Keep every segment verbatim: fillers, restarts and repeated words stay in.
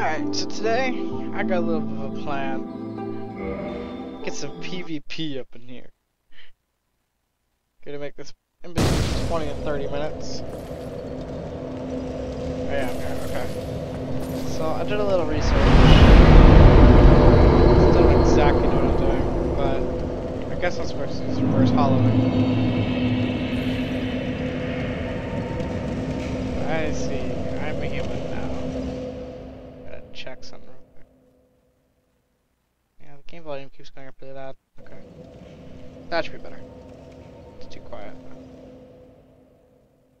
Alright, so today I got a little bit of a plan. Get some PvP up in here. Gonna make this in between twenty and thirty minutes. Oh yeah, okay, okay. So I did a little research. I still don't exactly know what I'm doing, but I guess I'm supposed to use Reverse Hollow. I see, I'm a human. Check something real quick. Yeah, the game volume keeps going up really loud. Okay. That should be better. It's too quiet.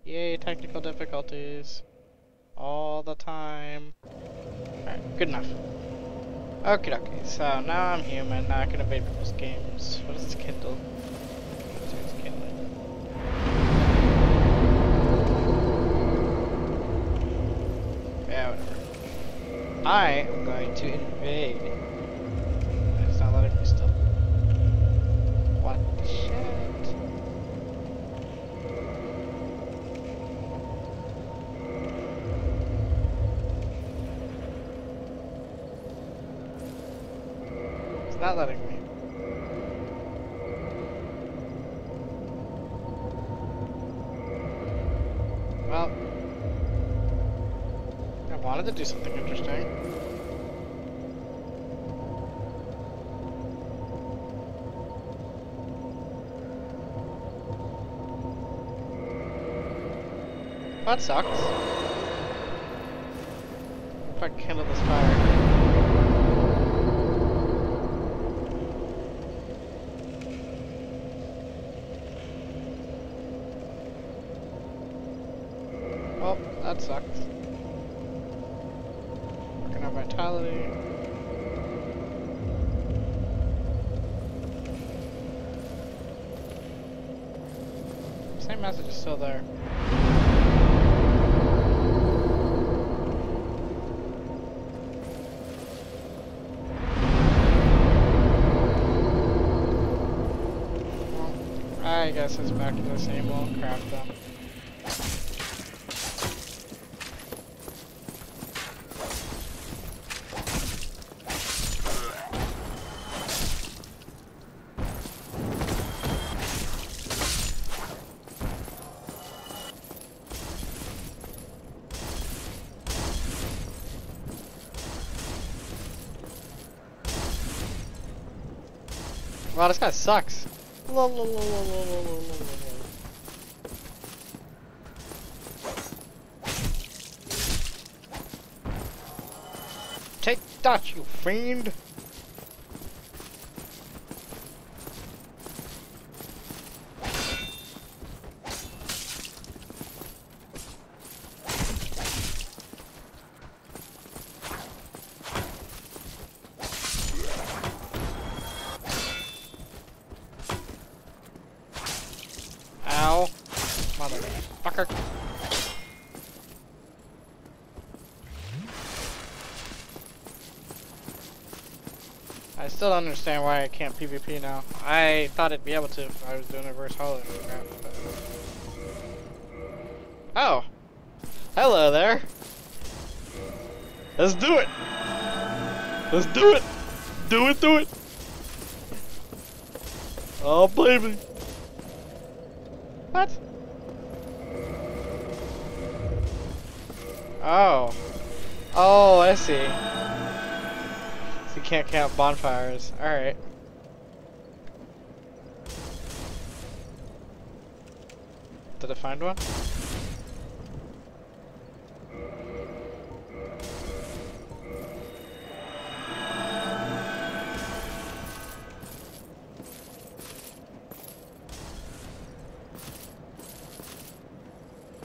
Yay, technical difficulties. All the time. Alright, good enough. Okie dokie, so now I'm human, now I can evade people's games. What is the Kindle? Let's use Kindle. Yeah, whatever. I am going to invade. It's not letting me still. What the shit? It's not letting me. Well, I wanted to do something interesting. That sucks. If I can handle this fire. Well, that sucks. Working on vitality. Same message is still there. I guess it's back to the same old crap though. Wow, this guy sucks. Lo, lo, lo, lo, lo, lo, lo, lo. Take that, you fiend! Motherfucker. I still don't understand why I can't PvP now. I thought I'd be able to if I was doing Reverse Hollow. Oh! Hello there! Let's do it! Let's do it! Do it, do it! Oh, baby! What? Oh. Oh, I see. So you can't count bonfires. Alright. Did I find one?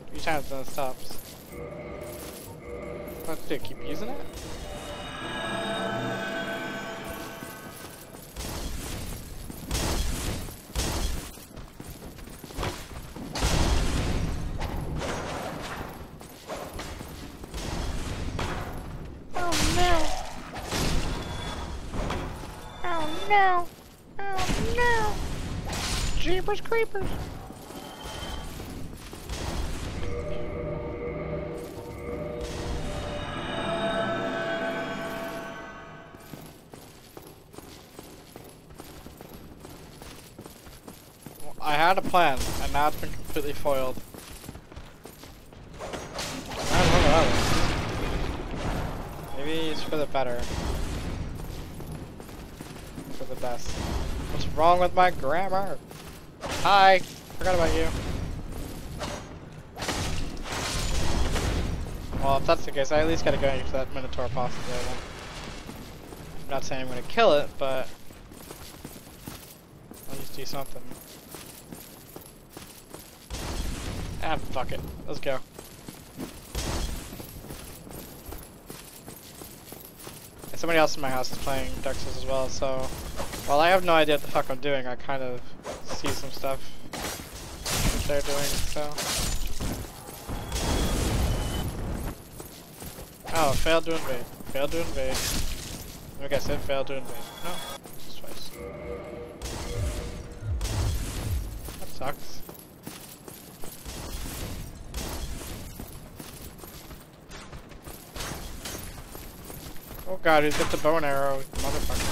Three times and it stops. What do I keep using it? Oh no! Oh no! Oh no! Jeepers creepers! I had a plan, and now it's been completely foiled. I don't know what else. Maybe it's for the better. For the best. What's wrong with my grammar? Hi! Forgot about you. Well, if that's the case, I at least gotta go into that Minotaur posse there. I'm not saying I'm gonna kill it, but I'll just do something. Ah, fuck it. Let's go. And somebody else in my house is playing Dexas as well, so while I have no idea what the fuck I'm doing, I kind of see some stuff that they're doing, so. Oh, failed to invade. Failed to invade. Like I said, failed to invade. No, just twice. That sucks. Oh god, he's got the bow and arrow, motherfucker.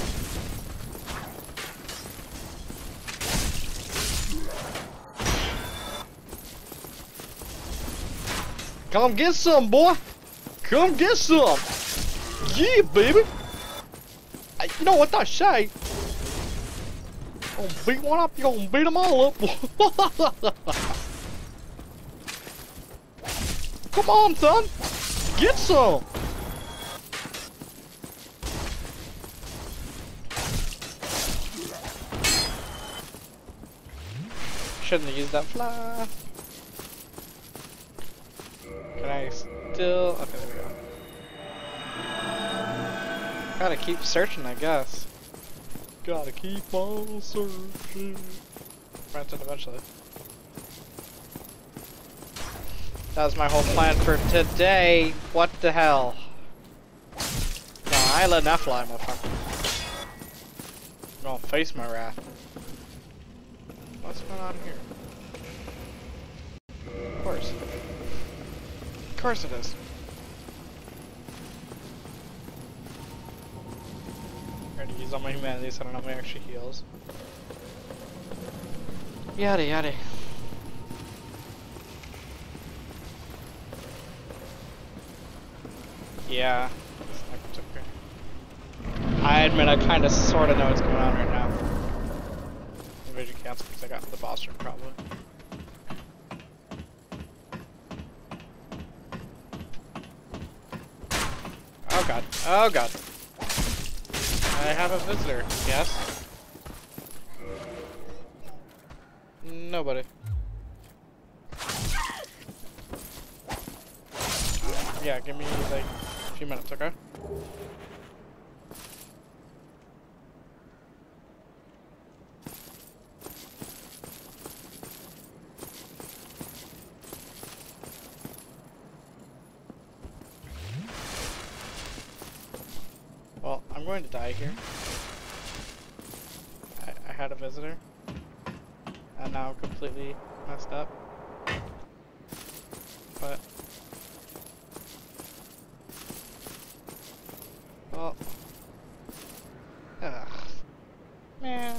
Come get some, boy! Come get some! Yeah, baby! I, you know what I say? You're gonna beat one up, you're gonna beat them all up! Come on, son! Get some! Shouldn't have used that fly! Can I still? Okay, there we go. Gotta keep searching, I guess. Gotta keep on searching. Ran it eventually. That was my whole plan for today. What the hell? No, I let Nephla, motherfucker. I'm gonna face my wrath. What's going on here? Of course. Of course it is. I already used all my humanity, so I don't know if it actually heals. Yadda yadda. Yeah, it's not okay. I admit I kinda sorta know what's going on right now. Invasion cancel because I got the boss room probably. Oh god, oh god. I have a visitor, yes? Nobody. Yeah, give me like a few minutes, okay? I'm going to die here. I, I had a visitor, and now I'm completely messed up. But well, ugh, man.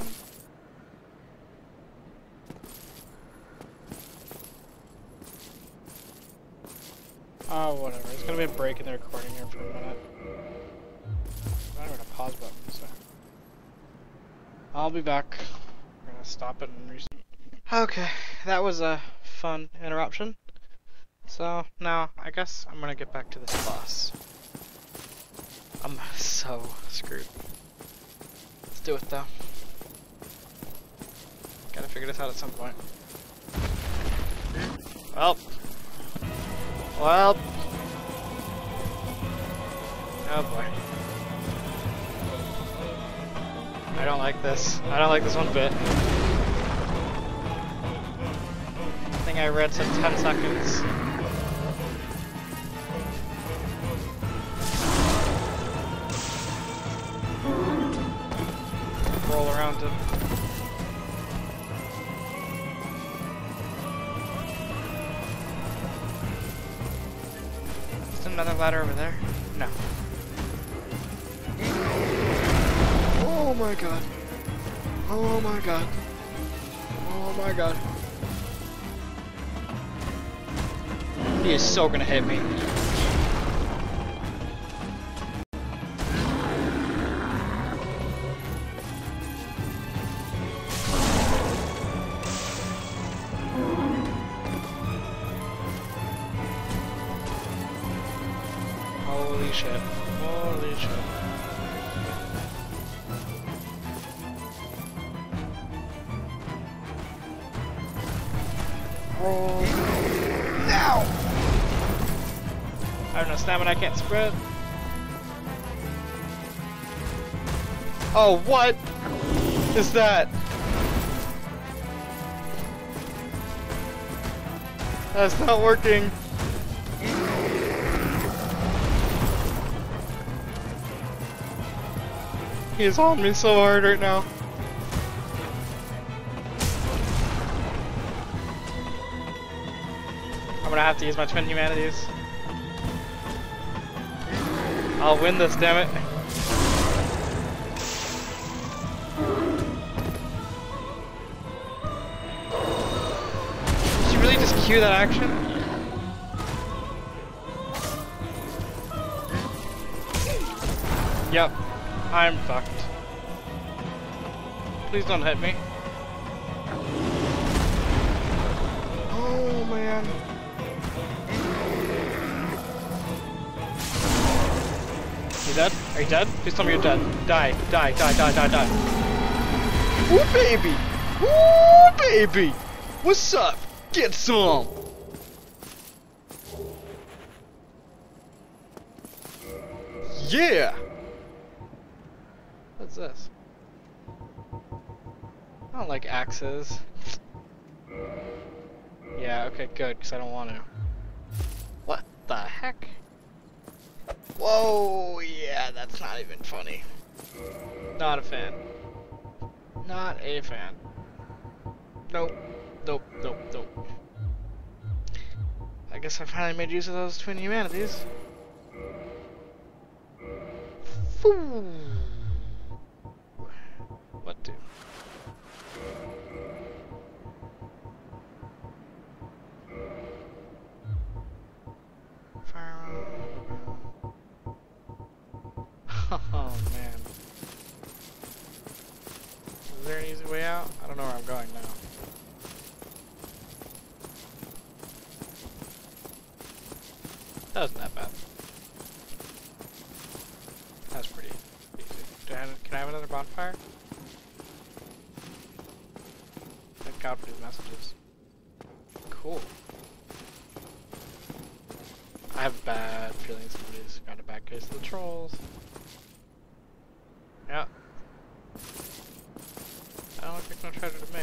Oh, whatever. It's gonna be a break in the recording here for a minute. I don't know a pause button, so I'll be back. We're gonna stop it and restart. Okay, that was a fun interruption. So now I guess I'm gonna get back to this boss. I'm so screwed. Let's do it though. Gotta figure this out at some point. Well, well. Oh boy. I don't like this. I don't like this one bit. I think I read some ten seconds. Roll around it. Is there another ladder over there? No. Oh my god. Oh my god. Oh Oh my god. He is so gonna hit me. Holy shit. Holy shit. Roll. Now! I don't know, stamina I can't spread. Oh, what is that? That's not working. He's on me so hard right now. I'm gonna have to use my twin humanities. I'll win this, damn it. Did you really just cue that action? Yep. I'm fucked. Please don't hit me. Oh man. You dead? Are you dead? Please tell me you're dead. Die, die, die, die, die, die. Ooh baby! Ooh baby! What's up? Get some! Yeah! What's this? I don't like axes. Yeah, okay, good, because I don't want to. What the heck? Whoa, yeah, that's not even funny. Not a fan. Not a fan. Nope, nope, nope, nope. I guess I finally made use of those twin humanities. Foo. What do? Oh man. Is there an easy way out? I don't know where I'm going now. That wasn't that bad. That was pretty easy. Do I have, can I have another bonfire? God for these messages. Cool. I have bad feelings somebody's got a bad case of the trolls. Yeah. I don't think no treasure to me.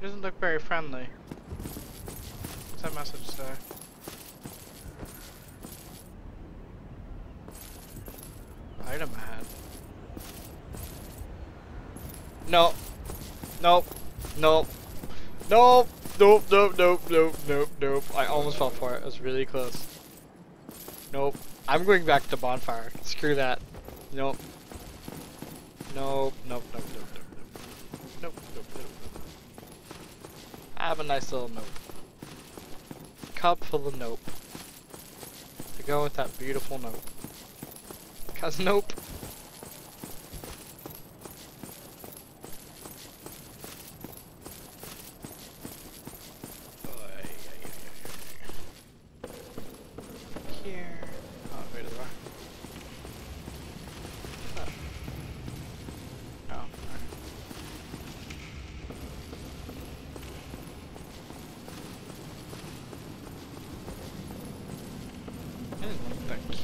It doesn't look very friendly. What's that message say? Item I had. No, nope, nope, nope, nope, nope, nope, nope, nope, nope. I almost fell for it. It was really close. Nope. I'm going back to bonfire. Screw that. Nope. Nope, nope, nope, nope, nope, nope, nope, nope, nope, nope. I have a nice little nope. Cup full of nope. To go with that beautiful nope. Cause nope.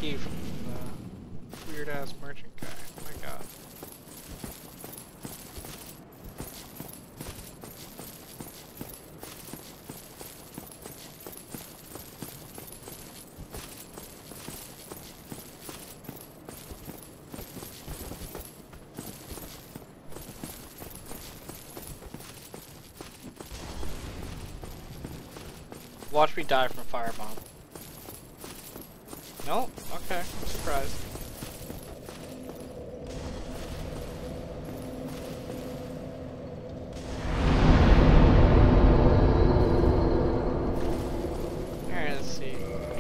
Key from the weird ass merchant guy. Oh my god. Watch me die from a firebomb. No? Okay, I'm surprised.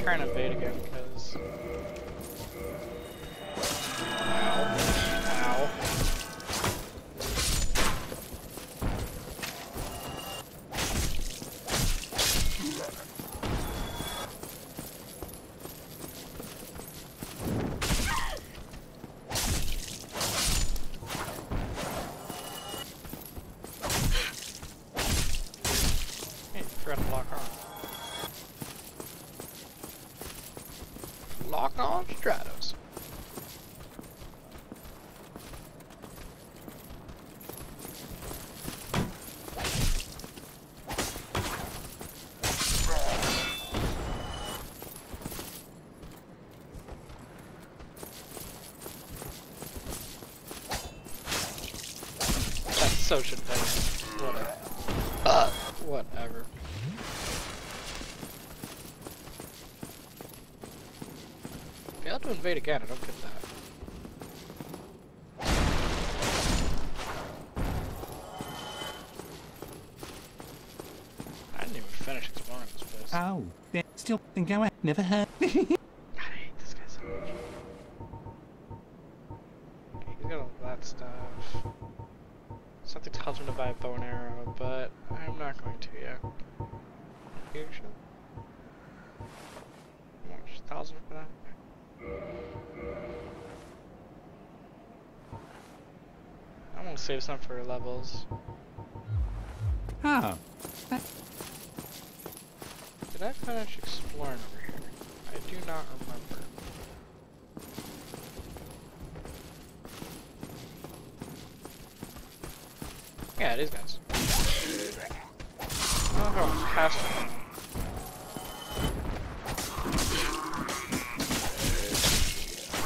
trying to bait again because. Ow. Ow. Hey, try to lock on. Lock on Stratos. That's so should pay. Whatever. Uh, whatever. I'll have to invade again, I don't get that. I didn't even finish exploring this place. Oh, they still think I never heard. God, I hate this guy so much. Okay, he's got all that stuff. Something tells him to buy a bow and arrow, but I'm not going to yet. You should. How much? A thousand for that? I'm gonna save some for levels. Oh. Did I finish exploring over here? I do not remember. Yeah, these guys. Oh, go past them.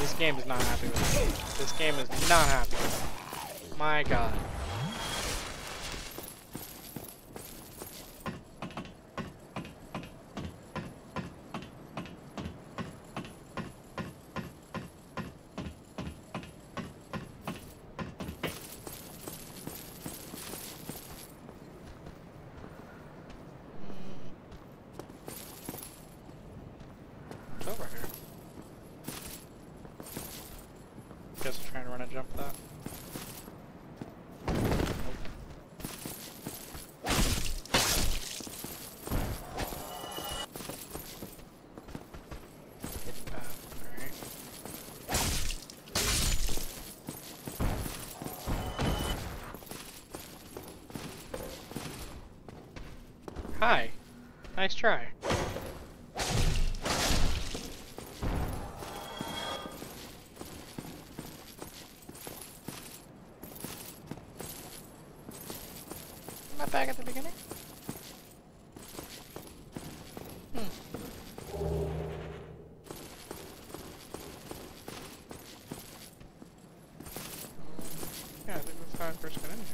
This game is not happy with me. This game is not happy with me. My god. It's over here. I guess I'm trying to run and jump that. Hit that, alright. Hi. Nice try. Back at the beginning? Hmm. Yeah, I think that's how I first got in here.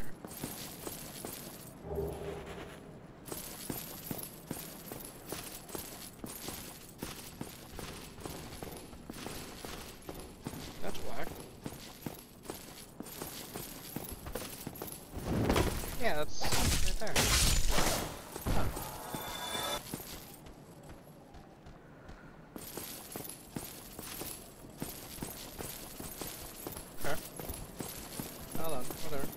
That's whack. Yeah, that's... there. Huh. Okay. Hold on, whatever.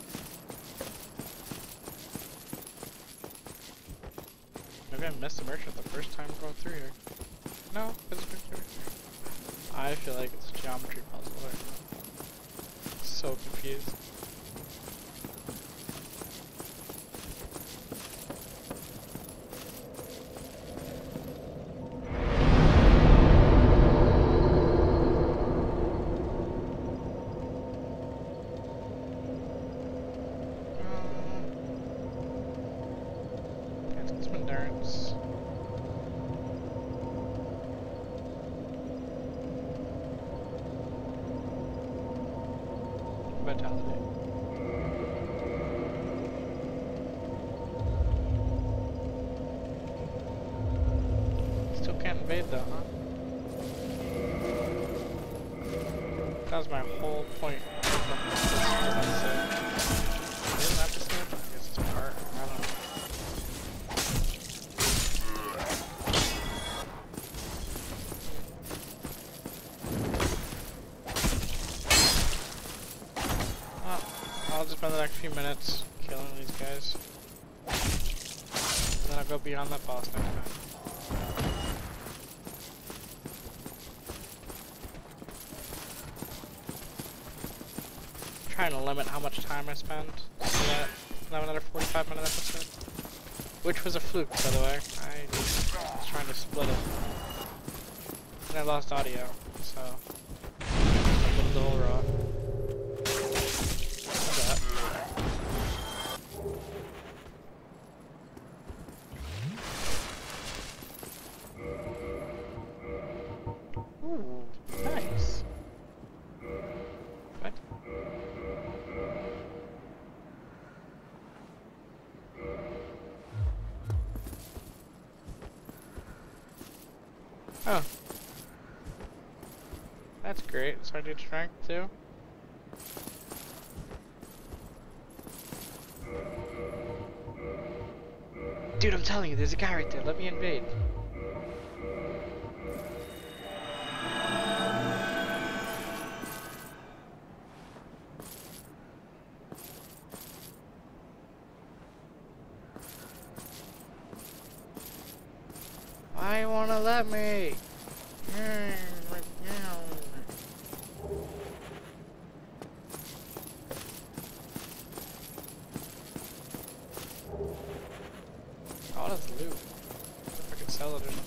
Maybe I missed the merchant the first time going through here. No, it's right here. I feel like it's a geometry puzzle right now. So confused. Endurance. Vitality. Still can't invade though, huh? That was my whole point. spend the next few minutes killing these guys. And then I'll go beyond that boss next time. Trying to limit how much time I spend. So that I have another forty-five minute episode. Which was a fluke, by the way. I was trying to split it. And I lost audio, so I did the whole raw. What's that? Ooh, nice. What? Oh. That's great. So I do strength too. Dude, I'm telling you, there's a guy right there. Let me invade. Why won't it let me? Oh, that's loot. If I could sell it or something.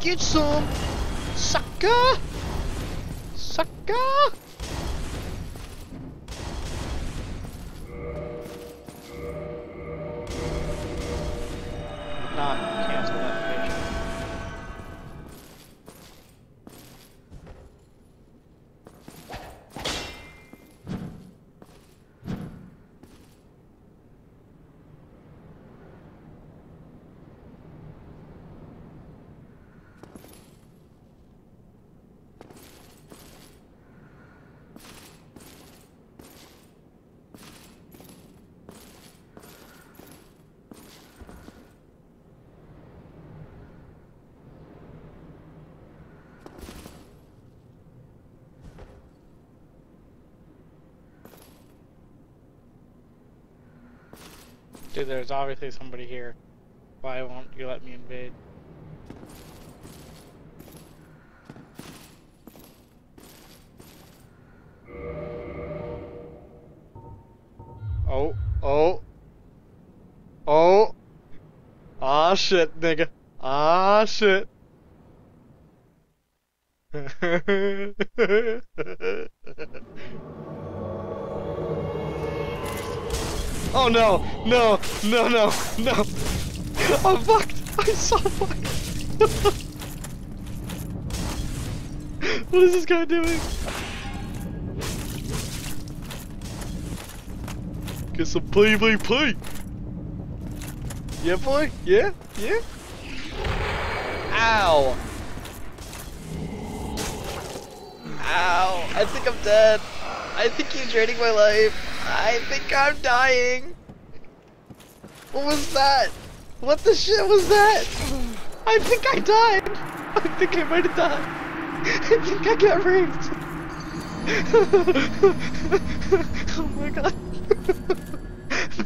Get some, sucker! Sucker! Not cancel that page. Dude, there's obviously somebody here. Why won't you let me invade? Oh, oh. Oh. Ah, shit, nigga. Ah, shit. Oh no, no, no, no, no. I'm fucked. I'm so fucked. What is this guy doing? Get some play, play, play. Yeah, boy? Yeah? Yeah? Ow. Ow. I think I'm dead. I think he's draining my life. I think I'm dying. What was that? What the shit was that? I think I died. I think I might have died. I think I got raped. Oh my god.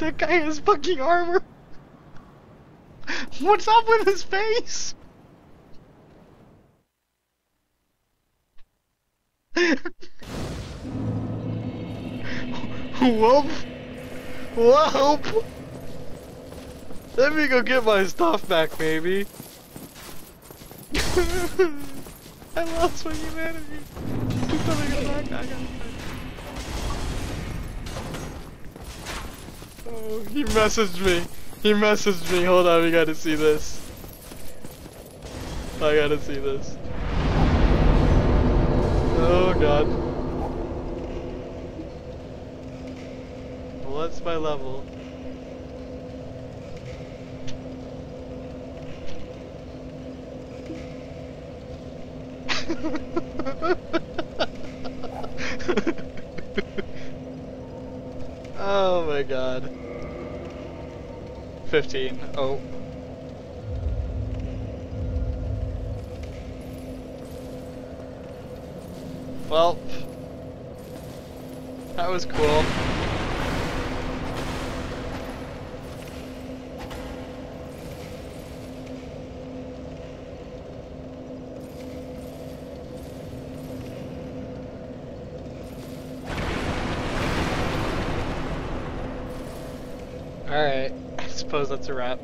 That guy has fucking armor. What's up with his face? Whoop! Whoop! Let me go get my stuff back, baby! I lost my humanity! Please let me go back, I got it. Oh, he messaged me! He messaged me! Hold on, we gotta see this. I gotta see this. Oh god. What's my level? Oh my god. fifteen. Oh. Well, that was cool. Alright, I suppose that's a wrap.